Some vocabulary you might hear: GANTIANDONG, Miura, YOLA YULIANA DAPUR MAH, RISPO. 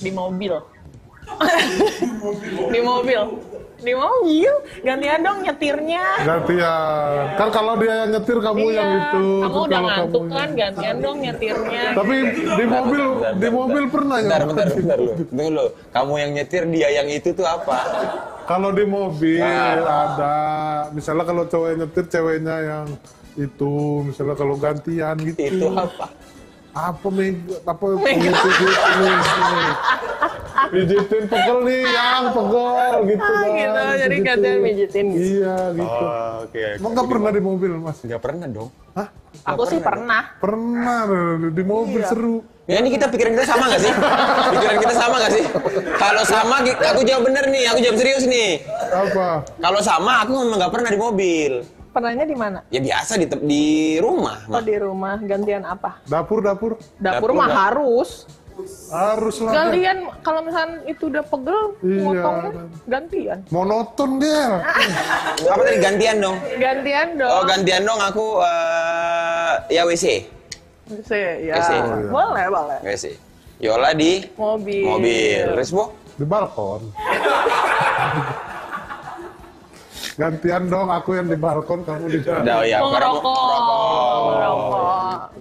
Di mobil. Di mobil gantian dong nyetirnya. Gantian kan, kalau dia yang nyetir kamu iya, yang itu kamu udah ngantuk kan, gantian dong nyetirnya. Tapi di mobil pernah ya. Bentar, kamu yang nyetir dia yang itu tuh apa? Kalau di mobil ada misalnya kalau cowok nyetir ceweknya yang itu, misalnya kalau gantian gitu. Itu apa? Pijitin pegel nih, yang pegel gitu kan. Gitu, jadi katanya pijitin. Iya gitu. Oh, okay. Emang gak pernah di mobil mas? Gak pernah dong. Hah? Aku sih pernah. Pernah di mobil seru. Ya ini pikiran kita sama gak sih? Kalau sama aku jawab bener nih, aku jawab serius nih. Apa? Kalau sama aku memang gak pernah di mobil. Pernahnya di mana? Ya biasa di rumah. Oh di rumah, gantian apa? Dapur mah harus lah. Kalian kalau misalnya itu udah pegel, motongnya gantian. Monoton dia. Apa tadi gantian dong? Oh gantian dong aku ya WC. WC ya. WC. Boleh. WC. Yola di mobil. Rispo? Di balkon. Gantian dong, aku yang di balkon, kamu di jalan. Mau ngerokok.